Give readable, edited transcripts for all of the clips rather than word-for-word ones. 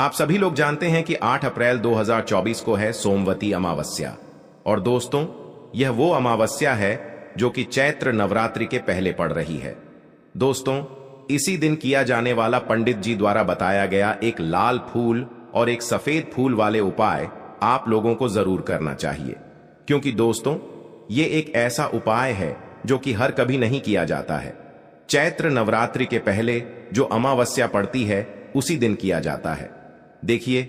आप सभी लोग जानते हैं कि 8 अप्रैल 2024 को है सोमवती अमावस्या। और दोस्तों, यह वो अमावस्या है जो कि चैत्र नवरात्रि के पहले पड़ रही है। दोस्तों, इसी दिन किया जाने वाला पंडित जी द्वारा बताया गया एक लाल फूल और एक सफेद फूल वाले उपाय आप लोगों को जरूर करना चाहिए, क्योंकि दोस्तों ये एक ऐसा उपाय है जो कि हर कभी नहीं किया जाता है। चैत्र नवरात्रि के पहले जो अमावस्या पड़ती है उसी दिन किया जाता है। देखिए,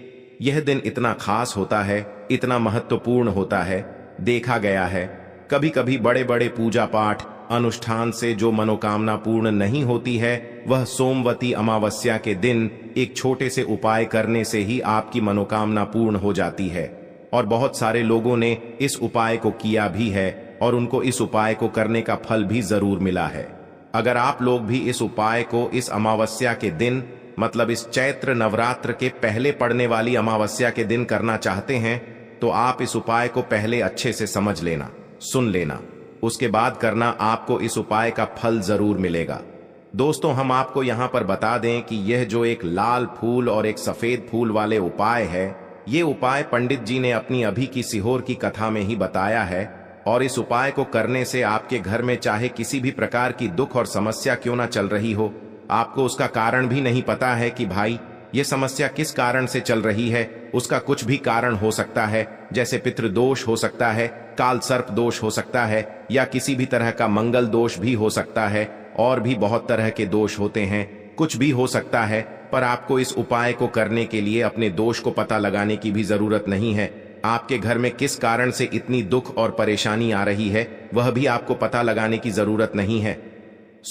यह दिन इतना खास होता है, इतना महत्वपूर्ण होता है। देखा गया है कभी कभी बड़े बड़े पूजा पाठ अनुष्ठान से जो मनोकामना पूर्ण नहीं होती है, वह सोमवती अमावस्या के दिन एक छोटे से उपाय करने से ही आपकी मनोकामना पूर्ण हो जाती है। और बहुत सारे लोगों ने इस उपाय को किया भी है और उनको इस उपाय को करने का फल भी जरूर मिला है। अगर आप लोग भी इस उपाय को इस अमावस्या के दिन, मतलब इस चैत्र नवरात्र के पहले पड़ने वाली अमावस्या के दिन करना चाहते हैं, तो आप इस उपाय को पहले अच्छे से समझ लेना, सुन लेना, उसके बाद करना। आपको इस उपाय का फल जरूर मिलेगा। दोस्तों, हम आपको यहाँ पर बता दें कि यह जो एक लाल फूल और एक सफेद फूल वाले उपाय है, ये उपाय पंडित जी ने अपनी अभी की सिहोर की कथा में ही बताया है। और इस उपाय को करने से आपके घर में चाहे किसी भी प्रकार की दुख और समस्या क्यों ना चल रही हो, आपको उसका कारण भी नहीं पता है कि भाई ये समस्या किस कारण से चल रही है, उसका कुछ भी कारण हो सकता है, जैसे पितृदोष हो सकता है, काल सर्प दोष हो सकता है, या किसी भी तरह का मंगल दोष भी हो सकता है, और भी बहुत तरह के दोष होते हैं, कुछ भी हो सकता है। पर आपको इस उपाय को करने के लिए अपने दोष को पता लगाने की भी जरूरत नहीं है। आपके घर में किस कारण से इतनी दुख और परेशानी आ रही है, वह भी आपको पता लगाने की जरूरत नहीं है।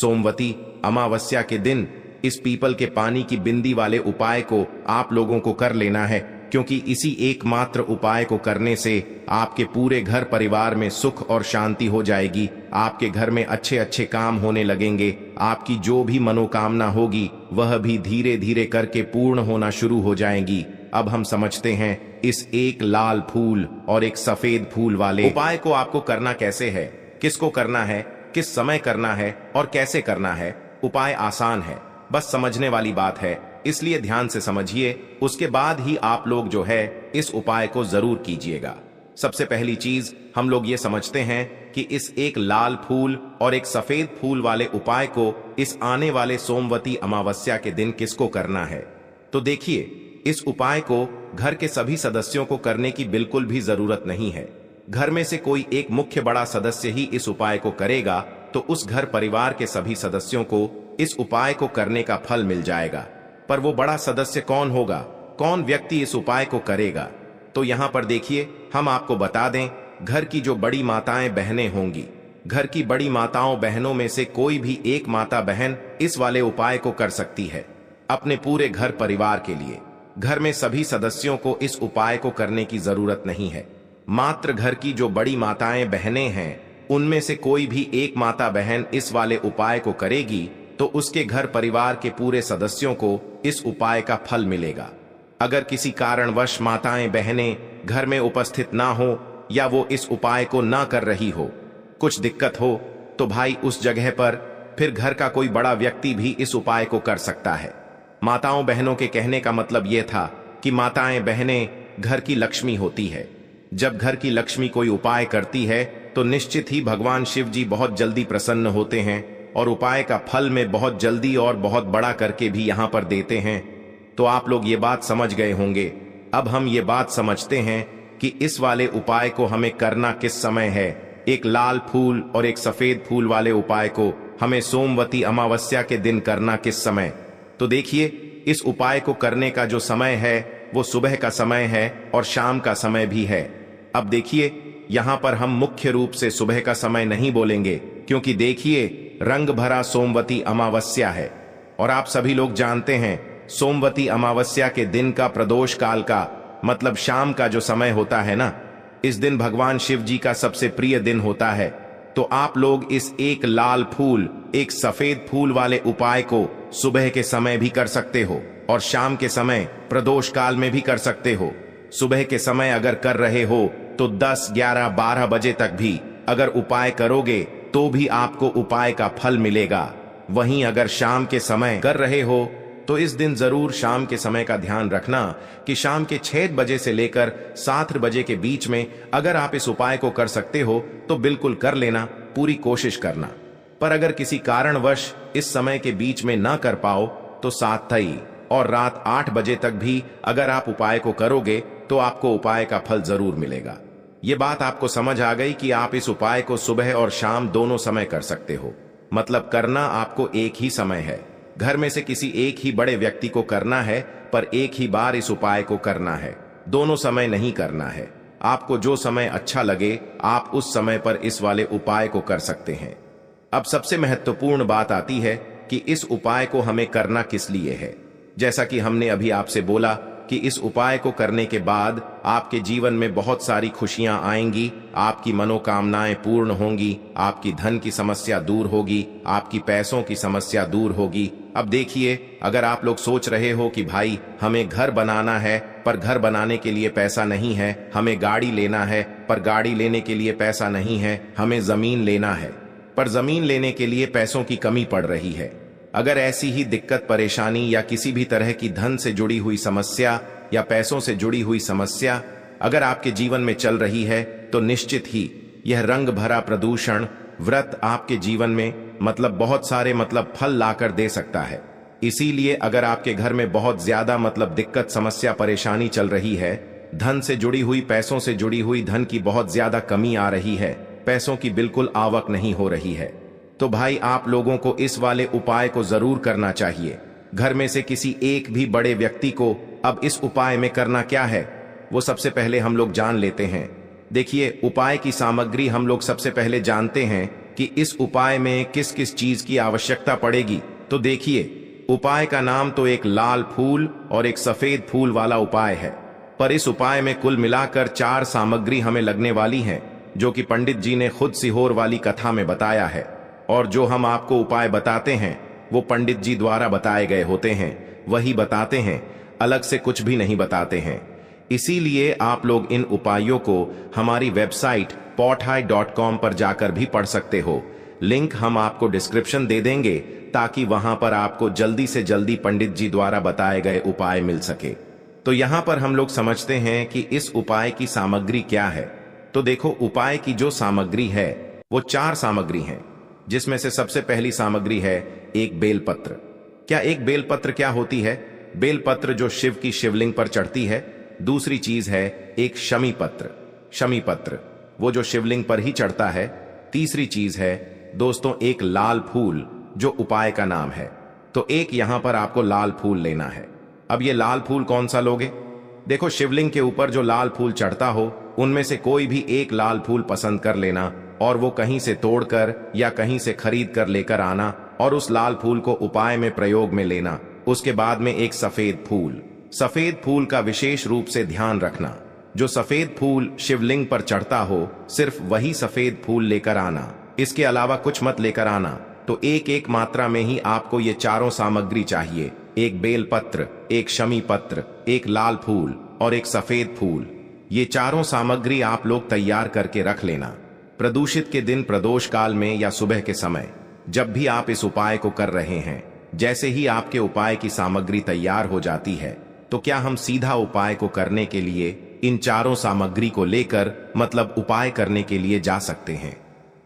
सोमवती अमावस्या के दिन इस पीपल के पानी की बिंदी वाले उपाय को आप लोगों को कर लेना है, क्योंकि इसी एकमात्र उपाय को करने से आपके पूरे घर परिवार में सुख और शांति हो जाएगी। आपके घर में अच्छे अच्छे काम होने लगेंगे। आपकी जो भी मनोकामना होगी वह भी धीरे धीरे करके पूर्ण होना शुरू हो जाएंगी। अब हम समझते हैं इस एक लाल फूल और एक सफेद फूल वाले उपाय को आपको करना कैसे है, किसको करना है, किस समय करना है और कैसे करना है। उपाय आसान है, बस समझने वाली बात है, इसलिए ध्यान से समझिए, उसके बाद ही आप लोग जो है इस उपाय को जरूर कीजिएगा। सबसे पहली चीज हम लोग ये समझते हैं कि इस एक लाल फूल और एक सफेद फूल वाले उपाय को इस आने वाले सोमवती अमावस्या के दिन किसको करना है। तो देखिए, इस उपाय को घर के सभी सदस्यों को करने की बिल्कुल भी जरूरत नहीं है। घर में से कोई एक मुख्य बड़ा सदस्य ही इस उपाय को करेगा तो उस घर परिवार के सभी सदस्यों को इस उपाय को करने का फल मिल जाएगा। पर वो बड़ा सदस्य कौन होगा, कौन व्यक्ति इस उपाय को करेगा? तो यहाँ पर देखिए, हम आपको बता दें, घर की जो बड़ी माताएं बहनें होंगी, घर की बड़ी माताओं बहनों में से कोई भी एक माता बहन इस वाले उपाय को कर सकती है अपने पूरे घर परिवार के लिए। घर में सभी सदस्यों को इस उपाय को करने की जरूरत नहीं है। मात्र घर की जो बड़ी माताएं बहनें हैं उनमें से कोई भी एक माता बहन इस वाले उपाय को करेगी तो उसके घर परिवार के पूरे सदस्यों को इस उपाय का फल मिलेगा। अगर किसी कारणवश माताएं बहनें घर में उपस्थित ना हो या वो इस उपाय को ना कर रही हो, कुछ दिक्कत हो, तो भाई उस जगह पर फिर घर का कोई बड़ा व्यक्ति भी इस उपाय को कर सकता है। माताओं बहनों के कहने का मतलब यह था कि माताएं बहनें घर की लक्ष्मी होती है। जब घर की लक्ष्मी कोई उपाय करती है तो निश्चित ही भगवान शिव जी बहुत जल्दी प्रसन्न होते हैं और उपाय का फल में बहुत जल्दी और बहुत बड़ा करके भी यहाँ पर देते हैं। तो आप लोग ये बात समझ गए होंगे। अब हम ये बात समझते हैं कि इस वाले उपाय को हमें करना किस समय है। एक लाल फूल और एक सफेद फूल वाले उपाय को हमें सोमवती अमावस्या के दिन करना किस समय। तो देखिए, इस उपाय को करने का जो समय है वो सुबह का समय है और शाम का समय भी है। अब देखिए, यहाँ पर हम मुख्य रूप से सुबह का समय नहीं बोलेंगे, क्योंकि देखिए रंग भरा सोमवती अमावस्या है और आप सभी लोग जानते हैं सोमवती अमावस्या के दिन का प्रदोष काल का मतलब शाम का जो समय होता है ना, इस दिन भगवान शिव जी का सबसे प्रिय दिन होता है। तो आप लोग इस एक लाल फूल एक सफेद फूल वाले उपाय को सुबह के समय भी कर सकते हो और शाम के समय प्रदोष काल में भी कर सकते हो। सुबह के समय अगर कर रहे हो तो 10, 11, 12 बजे तक भी अगर उपाय करोगे तो भी आपको उपाय का फल मिलेगा। वहीं अगर शाम के समय कर रहे हो तो इस दिन जरूर शाम के समय का ध्यान रखना कि शाम के 6 बजे से लेकर 7 बजे के बीच में अगर आप इस उपाय को कर सकते हो तो बिल्कुल कर लेना, पूरी कोशिश करना। पर अगर किसी कारणवश इस समय के बीच में ना कर पाओ तो 7 और रात 8 बजे तक भी अगर आप उपाय को करोगे तो आपको उपाय का फल जरूर मिलेगा। ये बात आपको समझ आ गई कि आप इस उपाय को सुबह और शाम दोनों समय कर सकते हो, मतलब करना आपको एक ही समय है। घर में से किसी एक ही बड़े व्यक्ति को करना है, पर एक ही बार इस उपाय को करना है, दोनों समय नहीं करना है। आपको जो समय अच्छा लगे आप उस समय पर इस वाले उपाय को कर सकते हैं। अब सबसे महत्वपूर्ण बात आती है कि इस उपाय को हमें करना किस लिए है। जैसा कि हमने अभी आपसे बोला कि इस उपाय को करने के बाद आपके जीवन में बहुत सारी खुशियां आएंगी, आपकी मनोकामनाएं पूर्ण होंगी, आपकी धन की समस्या दूर होगी, आपकी पैसों की समस्या दूर होगी। अब देखिए, अगर आप लोग सोच रहे हो कि भाई हमें घर बनाना है पर घर बनाने के लिए पैसा नहीं है, हमें गाड़ी लेना है पर गाड़ी लेने के लिए पैसा नहीं है, हमें जमीन लेना है पर जमीन लेने के लिए पैसों की कमी पड़ रही है, अगर ऐसी ही दिक्कत परेशानी या किसी भी तरह की धन से जुड़ी हुई समस्या या पैसों से जुड़ी हुई समस्या अगर आपके जीवन में चल रही है तो निश्चित ही यह रंग भरा प्रदूषण व्रत आपके जीवन में बहुत सारे फल लाकर दे सकता है। इसीलिए अगर आपके घर में बहुत ज्यादा दिक्कत समस्या परेशानी चल रही है, धन से जुड़ी हुई पैसों से जुड़ी हुई धन की बहुत ज्यादा कमी आ रही है, पैसों की बिल्कुल आवक नहीं हो रही है, तो भाई आप लोगों को इस वाले उपाय को जरूर करना चाहिए। घर में से किसी एक भी बड़े व्यक्ति को। अब इस उपाय में करना क्या है वो सबसे पहले हम लोग जान लेते हैं। देखिए, उपाय की सामग्री हम लोग सबसे पहले जानते हैं कि इस उपाय में किस किस चीज की आवश्यकता पड़ेगी। तो देखिए, उपाय का नाम तो एक लाल फूल और एक सफेद फूल वाला उपाय है, पर इस उपाय में कुल मिलाकर 4 सामग्री हमें लगने वाली है, जो कि पंडित जी ने खुद सीहोर वाली कथा में बताया है। और जो हम आपको उपाय बताते हैं वो पंडित जी द्वारा बताए गए होते हैं, वही बताते हैं, अलग से कुछ भी नहीं बताते हैं। इसीलिए आप लोग इन उपायों को हमारी वेबसाइट pothai.com पर जाकर भी पढ़ सकते हो। लिंक हम आपको डिस्क्रिप्शन दे देंगे ताकि वहां पर आपको जल्दी से जल्दी पंडित जी द्वारा बताए गए उपाय मिल सके। तो यहां पर हम लोग समझते हैं कि इस उपाय की सामग्री क्या है। तो देखो, उपाय की जो सामग्री है वो 4 सामग्री है, जिसमें से सबसे पहली सामग्री है एक बेलपत्र। बेलपत्र क्या होती है? बेलपत्र जो शिव की शिवलिंग पर चढ़ती है। दूसरी चीज है एक शमी पत्र, वो जो शिवलिंग पर ही चढ़ता है। तीसरी चीज है दोस्तों एक लाल फूल, जो उपाय का नाम है। तो एक यहां पर आपको लाल फूल लेना है। अब ये लाल फूल कौन सा लोगे? देखो, शिवलिंग के ऊपर जो लाल फूल चढ़ता हो उनमें से कोई भी एक लाल फूल पसंद कर लेना और वो कहीं से तोड़कर या कहीं से खरीद कर लेकर आना और उस लाल फूल को उपाय में प्रयोग में लेना। उसके बाद में एक सफेद फूल का विशेष रूप से ध्यान रखना। जो सफेद फूल शिवलिंग पर चढ़ता हो सिर्फ वही सफेद फूल लेकर आना, इसके अलावा कुछ मत लेकर आना। तो एक एक मात्रा में ही आपको ये चारों सामग्री चाहिए, एक बेलपत्र, एक शमी पत्र, एक लाल फूल और एक सफेद फूल। ये चारों सामग्री आप लोग तैयार करके रख लेना। प्रदूषित के दिन, प्रदोष काल में या सुबह के समय जब भी आप इस उपाय को कर रहे हैं, जैसे ही आपके उपाय की सामग्री तैयार हो जाती है तो क्या हम सीधा उपाय को करने के लिए इन चारों सामग्री को लेकर उपाय करने के लिए जा सकते हैं?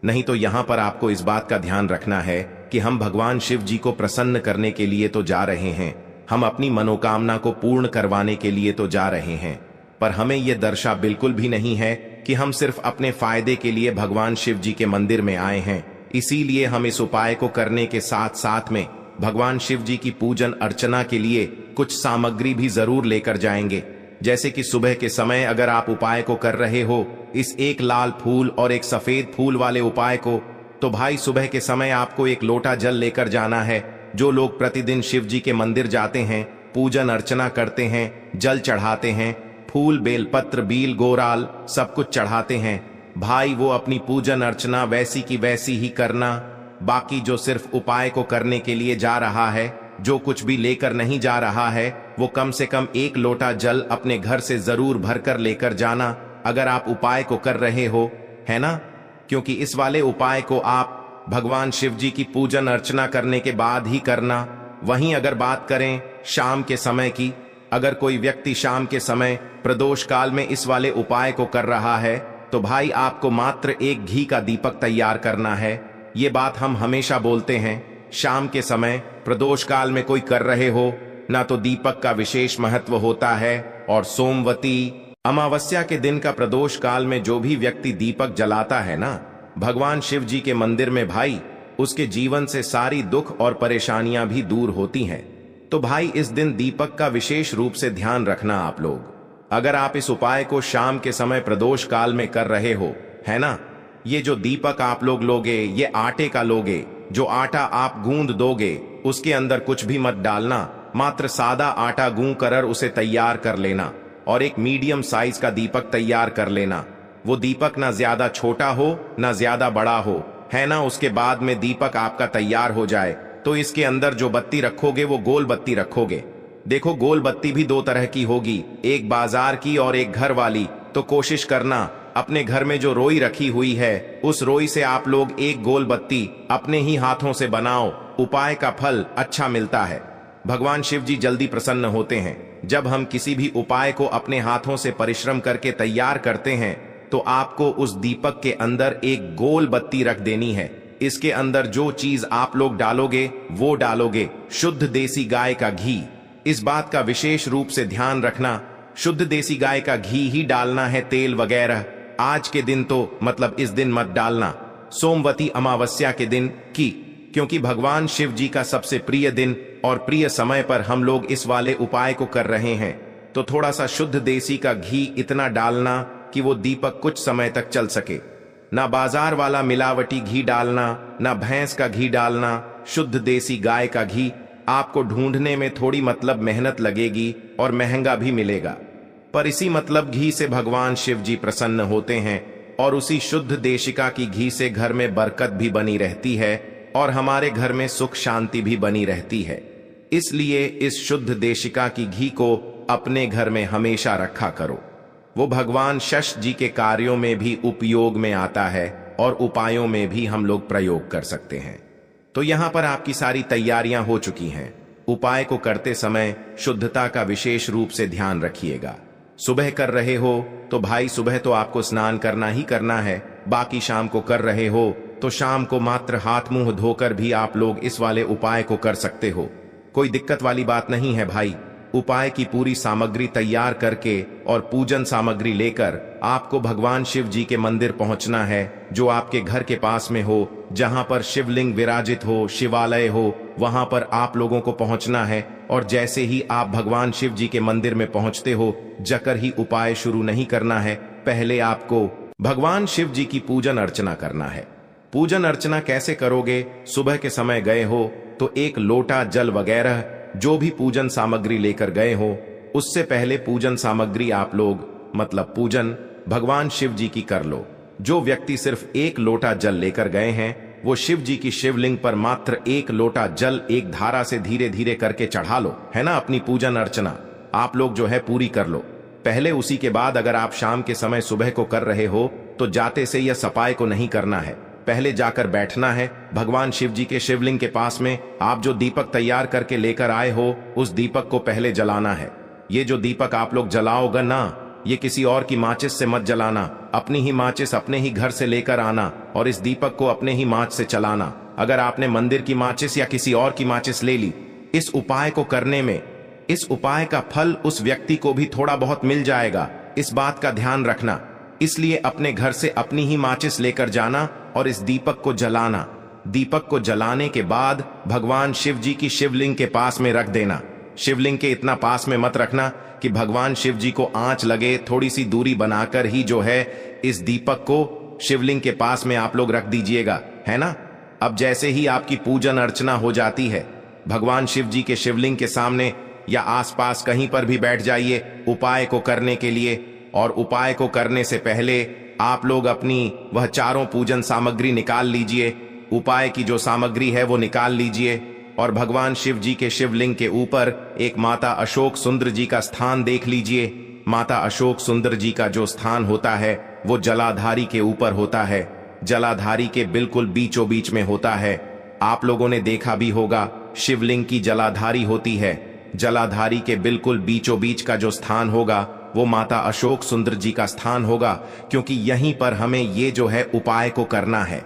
नहीं। तो यहां पर आपको इस बात का ध्यान रखना है कि हम भगवान शिव जी को प्रसन्न करने के लिए तो जा रहे हैं, हम अपनी मनोकामना को पूर्ण करवाने के लिए तो जा रहे हैं, पर हमें यह दर्शा बिल्कुल भी नहीं है कि हम सिर्फ अपने फायदे के लिए भगवान शिव जी के मंदिर में आए हैं। इसीलिए हम इस उपाय को करने के साथ साथ में भगवान शिव जी की पूजन अर्चना के लिए कुछ सामग्री भी जरूर लेकर जाएंगे। जैसे कि सुबह के समय अगर आप उपाय को कर रहे हो, इस एक लाल फूल और एक सफेद फूल वाले उपाय को, तो भाई सुबह के समय आपको एक लोटा जल लेकर जाना है। जो लोग प्रतिदिन शिव जी के मंदिर जाते हैं, पूजन अर्चना करते हैं, जल चढ़ाते हैं, फूल, बेलपत्र, बील, गोराल सब कुछ चढ़ाते हैं, भाई वो अपनी पूजन अर्चना वैसी की वैसी ही करना। बाकी जो सिर्फ उपाय को करने के लिए जा रहा है, जो कुछ भी लेकर नहीं जा रहा है, वो कम से कम एक लोटा जल अपने घर से जरूर भरकर लेकर जाना, अगर आप उपाय को कर रहे हो, है ना? क्योंकि इस वाले उपाय को आप भगवान शिव जी की पूजन अर्चना करने के बाद ही करना। वहीं अगर बात करें शाम के समय की, अगर कोई व्यक्ति शाम के समय प्रदोष काल में इस वाले उपाय को कर रहा है तो भाई आपको मात्र एक घी का दीपक तैयार करना है। ये बात हम हमेशा बोलते हैं, शाम के समय प्रदोष काल में कोई कर रहे हो ना तो दीपक का विशेष महत्व होता है। और सोमवती अमावस्या के दिन का प्रदोष काल में जो भी व्यक्ति दीपक जलाता है ना भगवान शिव जी के मंदिर में, भाई उसके जीवन से सारी दुख और परेशानियां भी दूर होती हैं। तो भाई इस दिन दीपक का विशेष रूप से ध्यान रखना आप लोग। अगर आप इस उपाय को शाम के समय प्रदोष काल में कर रहे हो, है ना, ये जो दीपक आप लोग लोगे ये आटे का लोगे, जो आटा आप गूंद दोगे उसके अंदर कुछ भी मत डालना, मात्र सादा आटा गूंद कर उसे तैयार कर लेना और एक मीडियम साइज का दीपक तैयार कर लेना। वो दीपक ना ज्यादा छोटा हो ना ज्यादा बड़ा हो, है ना। उसके बाद में दीपक आपका तैयार हो जाए तो इसके अंदर जो बत्ती रखोगे वो गोल बत्ती रखोगे। देखो गोल बत्ती भी दो तरह की होगी, एक बाजार की और एक घर वाली। तो कोशिश करना अपने घर में जो रोई रखी हुई है उस रोई से आप लोग एक गोल बत्ती अपने ही हाथों से बनाओ। उपाय का फल अच्छा मिलता है, भगवान शिव जी जल्दी प्रसन्न होते हैं। जब हम किसी भी उपाय को अपने हाथों से परिश्रम करके तैयार करते हैं तो आपको उस दीपक के अंदर एक गोल बत्ती रख देनी है। इसके अंदर जो चीज आप लोग डालोगे वो डालोगे शुद्ध देसी गाय का घी। इस बात का विशेष रूप से ध्यान रखना, शुद्ध देसी गाय का घी ही डालना है, तेल वगैरह आज के दिन तो मतलब इस दिन मत डालना, सोमवती अमावस्या के दिन की, क्योंकि भगवान शिव जी का सबसे प्रिय दिन और प्रिय समय पर हम लोग इस वाले उपाय को कर रहे हैं। तो थोड़ा सा शुद्ध देसी का घी इतना डालना कि वो दीपक कुछ समय तक चल सके। ना बाजार वाला मिलावटी घी डालना, ना भैंस का घी डालना, शुद्ध देसी गाय का घी। आपको ढूंढने में थोड़ी मतलब मेहनत लगेगी और महंगा भी मिलेगा, पर इसी मतलब घी से भगवान शिव जी प्रसन्न होते हैं और उसी शुद्ध देशिका की घी से घर में बरकत भी बनी रहती है और हमारे घर में सुख शांति भी बनी रहती है। इसलिए इस शुद्ध देशिका की घी को अपने घर में हमेशा रखा करो। वो भगवान शश जी के कार्यों में भी उपयोग में आता है और उपायों में भी हम लोग प्रयोग कर सकते हैं। तो यहाँ पर आपकी सारी तैयारियां हो चुकी हैं। उपाय को करते समय शुद्धता का विशेष रूप से ध्यान रखिएगा। सुबह कर रहे हो तो भाई सुबह तो आपको स्नान करना ही करना है, बाकी शाम को कर रहे हो तो शाम को मात्र हाथ मुंह धोकर भी आप लोग इस वाले उपाय को कर सकते हो। कोई दिक्कत वाली बात नहीं है भाई। उपाय की पूरी सामग्री तैयार करके और पूजन सामग्री लेकर आपको भगवान शिव जी के मंदिर पहुंचना है, जो आपके घर के पास में हो, जहां पर शिवलिंग विराजित हो, शिवालय हो, वहां पर आप लोगों को पहुंचना है। और जैसे ही आप भगवान शिव जी के मंदिर में पहुंचते हो जकर ही उपाय शुरू नहीं करना है, पहले आपको भगवान शिव जी की पूजन अर्चना करना है। पूजन अर्चना कैसे करोगे? सुबह के समय गए हो तो एक लोटा जल वगैरह जो भी पूजन सामग्री लेकर गए हो उससे पहले पूजन सामग्री आप लोग मतलब पूजन भगवान शिव जी की कर लो। जो व्यक्ति सिर्फ एक लोटा जल लेकर गए हैं वो शिव जी की शिवलिंग पर मात्र एक लोटा जल एक धारा से धीरे धीरे करके चढ़ा लो, है ना। अपनी पूजन अर्चना आप लोग जो है पूरी कर लो पहले। उसी के बाद अगर आप शाम के समय सुबह को कर रहे हो तो जाते से यह सफाई को नहीं करना है, पहले जाकर बैठना है भगवान शिव जी के शिवलिंग के पास में। आप जो दीपक तैयार करके लेकर आए हो उस दीपक को पहले जलाना है। ये जो दीपक आप लोग जलाओगे ना ये किसी और की माचिस से मत जलाना, अपनी ही माचिस अपने ही घर से लेकर आना और इस दीपक को अपने ही माच से चलाना। अगर आपने मंदिर की माचिस या किसी और की माचिस ले ली इस उपाय को करने में, इस उपाय का फल उस व्यक्ति को भी थोड़ा बहुत मिल जाएगा, इस बात का ध्यान रखना। इसलिए अपने घर से अपनी ही माचिस लेकर जाना और इस दीपक को जलाना। दीपक को जलाने के बाद भगवान शिव जी की शिवलिंग के पास में रख देना। शिवलिंग के इतना पास में मत रखना कि भगवान शिव जी को आंच लगे, थोड़ी सी दूरी बनाकर ही जो है इस दीपक को शिवलिंग के पास में आप लोग रख दीजिएगा, है ना। अब जैसे ही आपकी पूजन अर्चना हो जाती है भगवान शिव जी के शिवलिंग के सामने या आसपास कहीं पर भी बैठ जाइए उपाय को करने के लिए। और उपाय को करने से पहले आप लोग अपनी वह चारों पूजन सामग्री निकाल लीजिए, उपाय की जो सामग्री है वो निकाल लीजिए और भगवान शिव जी के शिवलिंग के ऊपर एक माता अशोक सुंदर जी का स्थान देख लीजिए। माता अशोक सुंदर जी का जो स्थान होता है वो जलाधारी के ऊपर होता है, जलाधारी के बिल्कुल बीचों बीच में होता है। आप लोगों ने देखा भी होगा शिवलिंग की जलाधारी होती है। जलाधारी के बिल्कुल बीचों बीच का जो स्थान होगा वो माता अशोक सुंदर जी का स्थान होगा, क्योंकि यहीं पर हमें ये जो है उपाय को करना है।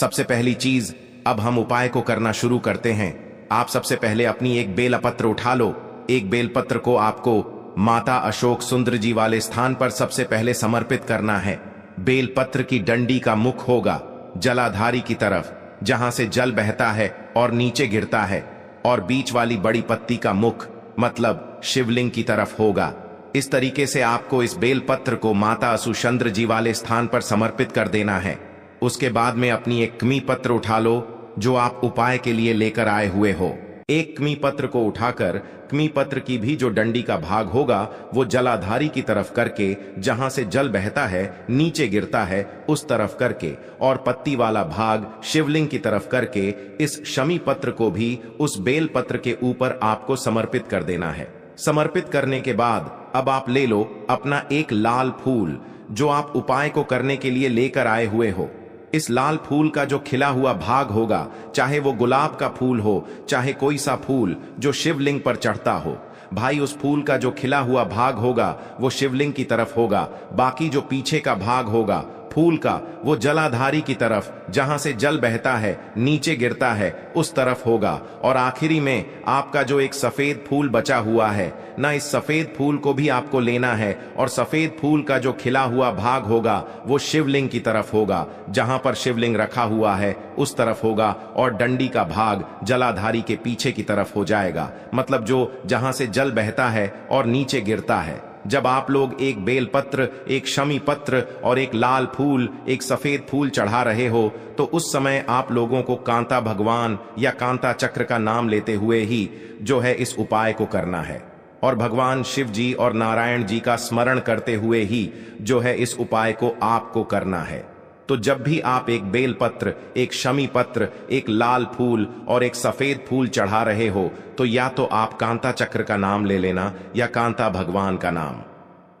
सबसे पहली चीज, अब हम उपाय को करना शुरू करते हैं। आप सबसे पहले अपनी एक बेलपत्र उठा लो। एक बेलपत्र को आपको माता अशोक सुंदर जी वाले स्थान पर सबसे पहले समर्पित करना है। बेलपत्र की डंडी का मुख होगा जलाधारी की तरफ, जहां से जल बहता है और नीचे गिरता है, और बीच वाली बड़ी पत्ती का मुख मतलब शिवलिंग की तरफ होगा। इस तरीके से आपको इस बेलपत्र को माता अशुचंद्र जी वाले स्थान पर समर्पित कर देना है। उसके बाद में अपनी एक कमी पत्र उठा लो, जो आप उपाय के लिए लेकर आए हुए हो। एक कमी पत्र को उठाकर कमी पत्र की भी जो डंडी का भाग होगा वो जलाधारी की तरफ करके, जहां से जल बहता है नीचे गिरता है उस तरफ करके, और पत्ती वाला भाग शिवलिंग की तरफ करके, इस शमी पत्र को भी उस बेल पत्र के ऊपर आपको समर्पित कर देना है। समर्पित करने के बाद अब आप ले लो अपना एक लाल फूल, जो आप उपाय को करने के लिए लेकर आए हुए हो। इस लाल फूल का जो खिला हुआ भाग होगा, चाहे वो गुलाब का फूल हो, चाहे कोई सा फूल जो शिवलिंग पर चढ़ता हो, भाई उस फूल का जो खिला हुआ भाग होगा वो शिवलिंग की तरफ होगा। बाकी जो पीछे का भाग होगा फूल का वो जलाधारी की तरफ, जहां से जल बहता है नीचे गिरता है उस तरफ होगा। और आखिरी में आपका जो एक सफेद फूल बचा हुआ है ना, इस सफेद फूल को भी आपको लेना है, और सफेद फूल का जो खिला हुआ भाग होगा वो शिवलिंग की तरफ होगा, जहां पर शिवलिंग रखा हुआ है उस तरफ होगा, और डंडी का भाग जलाधारी के पीछे की तरफ हो जाएगा, मतलब जो जहां से जल बहता है और नीचे गिरता है। जब आप लोग एक बेलपत्र, एक शमी पत्र और एक लाल फूल, एक सफेद फूल चढ़ा रहे हो, तो उस समय आप लोगों को कांता भगवान या कांता चक्र का नाम लेते हुए ही जो है इस उपाय को करना है, और भगवान शिव जी और नारायण जी का स्मरण करते हुए ही जो है इस उपाय को आपको करना है। तो जब भी आप एक बेलपत्र, एक शमी पत्र, एक लाल फूल और एक सफेद फूल चढ़ा रहे हो, तो या तो आप कांता चक्र का नाम ले लेना या कांता भगवान का नाम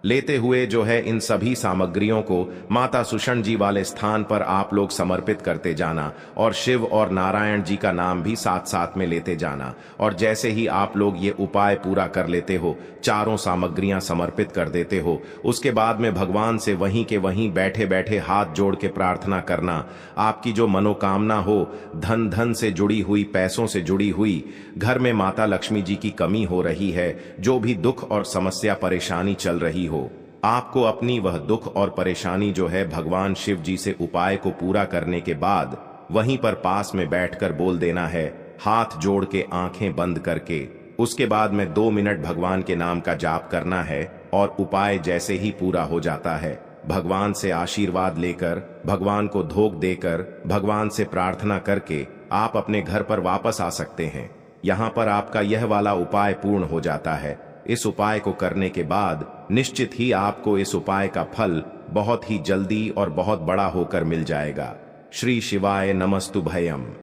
लेते हुए जो है इन सभी सामग्रियों को माता सुषण जी वाले स्थान पर आप लोग समर्पित करते जाना, और शिव और नारायण जी का नाम भी साथ साथ में लेते जाना। और जैसे ही आप लोग ये उपाय पूरा कर लेते हो, चारों सामग्रियां समर्पित कर देते हो, उसके बाद में भगवान से वहीं के वहीं बैठे बैठे हाथ जोड़ के प्रार्थना करना। आपकी जो मनोकामना हो, धन धन से जुड़ी हुई, पैसों से जुड़ी हुई, घर में माता लक्ष्मी जी की कमी हो रही है, जो भी दुख और समस्या परेशानी चल रही हो, आपको अपनी वह दुख और परेशानी जो है भगवान शिव जी से उपाय को पूरा करने के बाद वहीं पर पास में बैठकर बोल देना है, हाथ जोड़ के आंखें बंद करके। उसके बाद में 2 मिनट भगवान के नाम का जाप करना है, और उपाय जैसे ही पूरा हो जाता है भगवान से आशीर्वाद लेकर, भगवान को धोख देकर, भगवान से प्रार्थना करके आप अपने घर पर वापस आ सकते हैं। यहाँ पर आपका यह वाला उपाय पूर्ण हो जाता है। इस उपाय को करने के बाद निश्चित ही आपको इस उपाय का फल बहुत ही जल्दी और बहुत बड़ा होकर मिल जाएगा। श्री शिवाय नमस्तुभयम्।